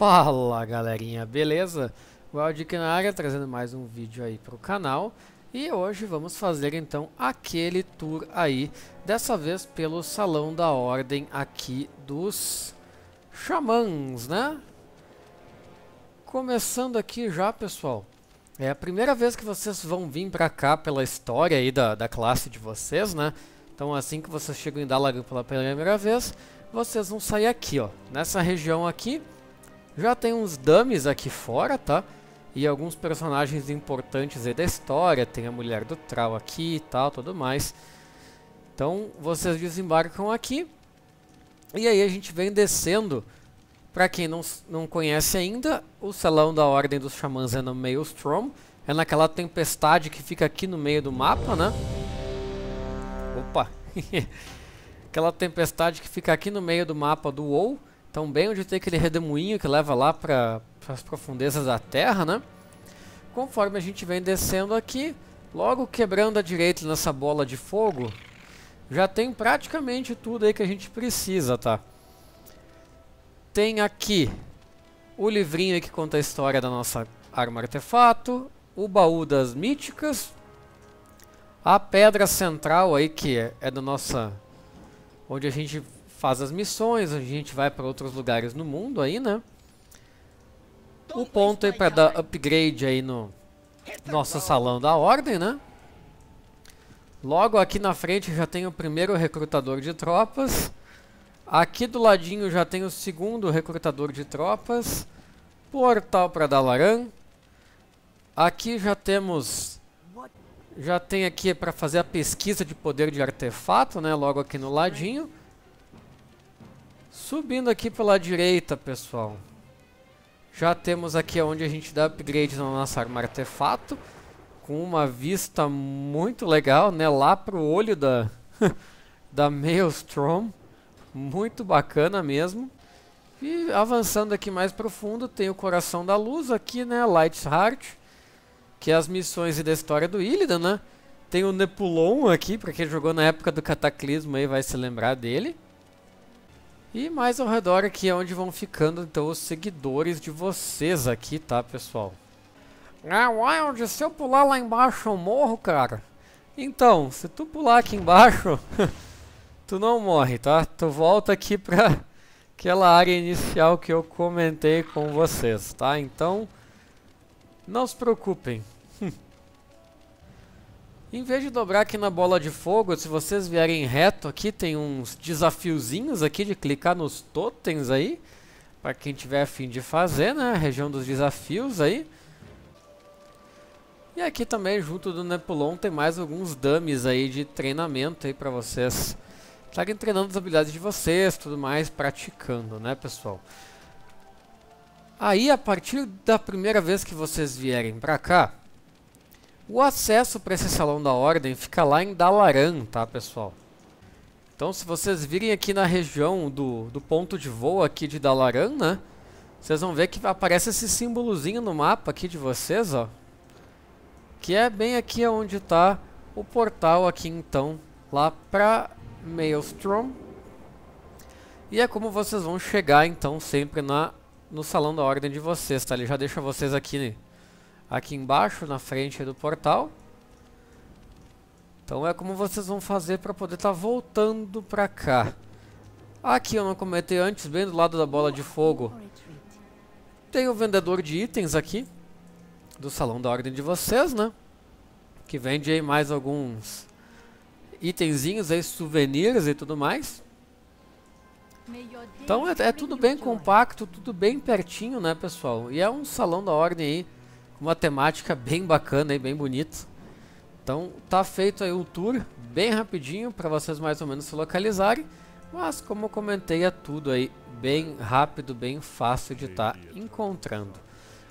Fala galerinha, beleza? Waldick na área, trazendo mais um vídeo aí para o canal. E hoje vamos fazer então aquele tour aí, dessa vez pelo Salão da Ordem aqui dos Xamãs, né? Começando aqui já, pessoal, é a primeira vez que vocês vão vir para cá pela história aí da classe de vocês, né? Então assim que vocês chegam em Dalaran pela primeira vez, vocês vão sair aqui, ó, nessa região aqui. Já tem uns dummies aqui fora, tá? E alguns personagens importantes aí da história. Tem a mulher do Thrall aqui e tal, tudo mais. Então, vocês desembarcam aqui. E aí a gente vem descendo. Pra quem não conhece ainda, o Salão da Ordem dos Xamãs é no Maelstrom. É naquela tempestade que fica aqui no meio do mapa, né? Opa! Aquela tempestade que fica aqui no meio do mapa do WoW. Então, bem onde tem aquele redemoinho que leva lá para as profundezas da terra, né? Conforme a gente vem descendo aqui, logo quebrando à direita nessa bola de fogo, já tem praticamente tudo aí que a gente precisa, tá? Tem aqui o livrinho aí que conta a história da nossa arma-artefato, o baú das míticas, a pedra central aí que é da nossa... onde a gente... faz as missões, a gente vai para outros lugares no mundo aí, né? O ponto aí para dar upgrade aí no nosso Salão da Ordem, né? Logo aqui na frente já tem o primeiro recrutador de tropas. Aqui do ladinho já tem o segundo recrutador de tropas. Portal para Dalaran. Aqui já temos... já tem aqui para fazer a pesquisa de poder de artefato, né? Logo aqui no ladinho. Subindo aqui pela direita, pessoal, já temos aqui onde a gente dá upgrade na nossa arma-artefato, com uma vista muito legal, né? Lá pro olho da Maelstrom, muito bacana mesmo. E avançando aqui mais profundo, tem o Coração da Luz aqui, né? Light's Heart, que é as missões da história do Illidan, né? Tem o Nepulon aqui, para quem jogou na época do Cataclismo aí vai se lembrar dele. E mais ao redor aqui é onde vão ficando então os seguidores de vocês aqui, tá, pessoal? Ah, Wild, se eu pular lá embaixo eu morro, cara? Então, se tu pular aqui embaixo, tu não morre, tá? Tu volta aqui pra aquela área inicial que eu comentei com vocês, tá? Então, não se preocupem. Em vez de dobrar aqui na bola de fogo, se vocês vierem reto aqui, tem uns desafiozinhos aqui de clicar nos totens aí. Para quem tiver a fim de fazer, né? A região dos desafios aí. E aqui também, junto do Nepulon, tem mais alguns dummies aí de treinamento aí para vocês estarem treinando as habilidades de vocês, tudo mais, praticando, né, pessoal? Aí, a partir da primeira vez que vocês vierem para cá, o acesso para esse Salão da Ordem fica lá em Dalaran, tá, pessoal? Então, se vocês virem aqui na região do ponto de voo aqui de Dalaran, né? Vocês vão ver que aparece esse símbolozinho no mapa aqui de vocês, ó. Que é bem aqui onde está o portal aqui, então, lá para Maelstrom. E é como vocês vão chegar, então, sempre no Salão da Ordem de vocês, tá? Ele já deixa vocês aqui, né? Aqui embaixo, na frente do portal. Então é como vocês vão fazer para poder estar voltando para cá. Aqui eu não comentei antes, bem do lado da bola de fogo, tem o vendedor de itens aqui, do Salão da Ordem de vocês, né? Que vende aí mais alguns itenzinhos aí, souvenirs e tudo mais. Então é tudo bem compacto, tudo bem pertinho, né, pessoal? E é um Salão da Ordem aí, uma temática bem bacana e bem bonita. Então tá feito aí um tour bem rapidinho para vocês mais ou menos se localizarem, mas como eu comentei é tudo aí bem rápido, bem fácil de estar encontrando.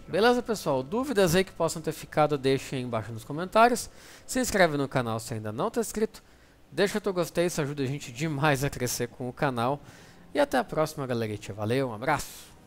Beleza, pessoal? Dúvidas aí que possam ter ficado deixem aí embaixo nos comentários. Se inscreve no canal se ainda não tá inscrito. Deixa o teu gostei, isso ajuda a gente demais a crescer com o canal. E até a próxima, galerinha. Valeu, um abraço!